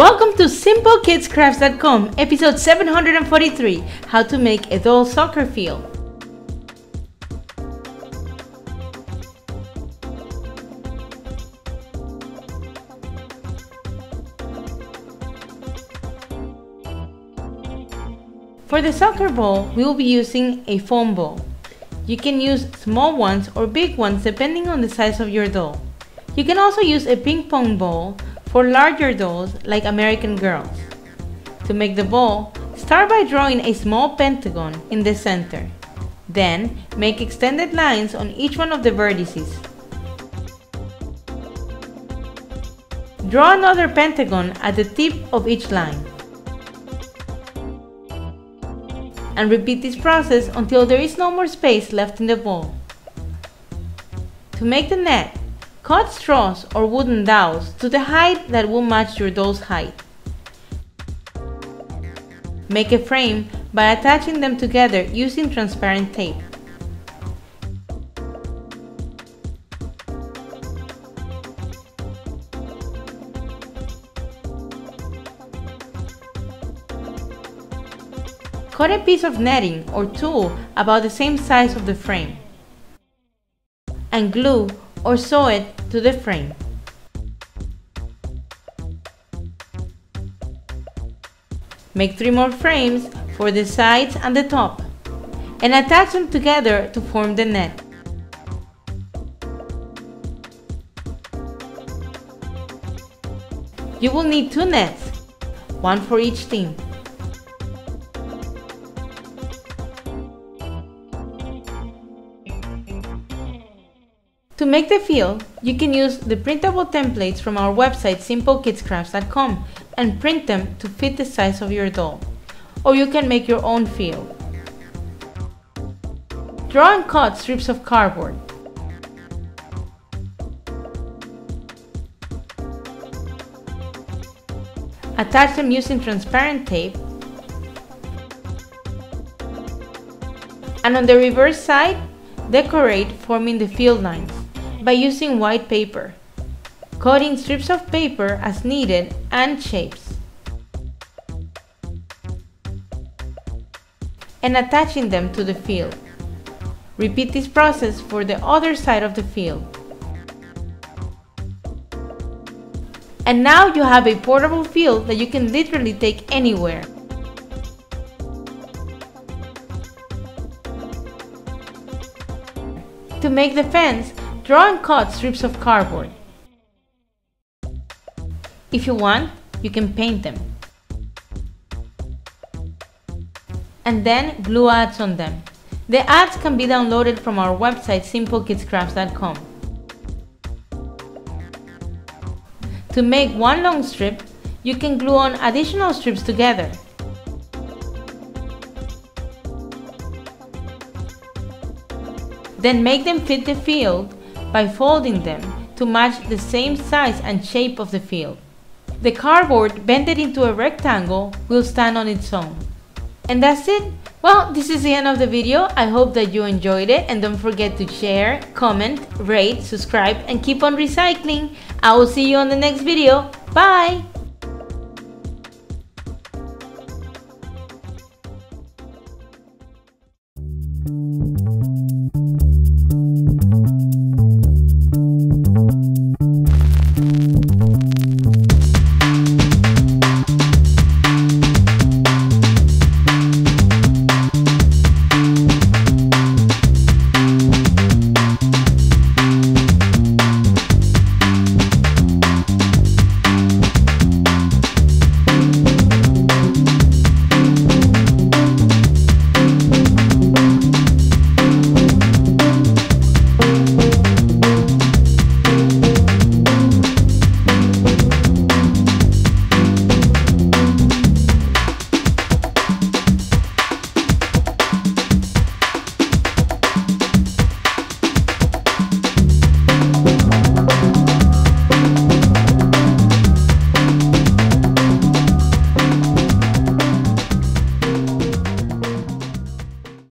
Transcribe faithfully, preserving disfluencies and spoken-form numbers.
Welcome to Simple Kids Crafts dot com, episode seven hundred forty-three, how to make a doll soccer field. For the soccer ball, we will be using a foam ball. You can use small ones or big ones depending on the size of your doll. You can also use a ping pong ball for larger dolls like American Girls. To make the ball, start by drawing a small pentagon in the center. Then, make extended lines on each one of the vertices. Draw another pentagon at the tip of each line. And repeat this process until there is no more space left in the ball. To make the net, cut straws or wooden dowels to the height that will match your doll's height. Make a frame by attaching them together using transparent tape. Cut a piece of netting or tulle about the same size of the frame and glue or sew it to the frame. Make three more frames for the sides and the top and attach them together to form the net. You will need two nets, one for each team. To make the field, you can use the printable templates from our website Simple Kids Crafts dot com and print them to fit the size of your doll, or you can make your own field. Draw and cut strips of cardboard. Attach them using transparent tape, and on the reverse side, decorate forming the field lines by using white paper, cutting strips of paper as needed and shapes, and attaching them to the field. Repeat this process for the other side of the field. And now you have a portable field that you can literally take anywhere. To make the fence, draw and cut strips of cardboard. If you want, you can paint them. And then glue ads on them. The ads can be downloaded from our website Simple Kids Crafts dot com. To make one long strip, you can glue on additional strips together. Then make them fit the field by folding them to match the same size and shape of the field. The cardboard bended into a rectangle will stand on its own. And that's it. Well, this is the end of the video. I hope that you enjoyed it, and don't forget to share, comment, rate, subscribe, and keep on recycling. I will see you on the next video. Bye!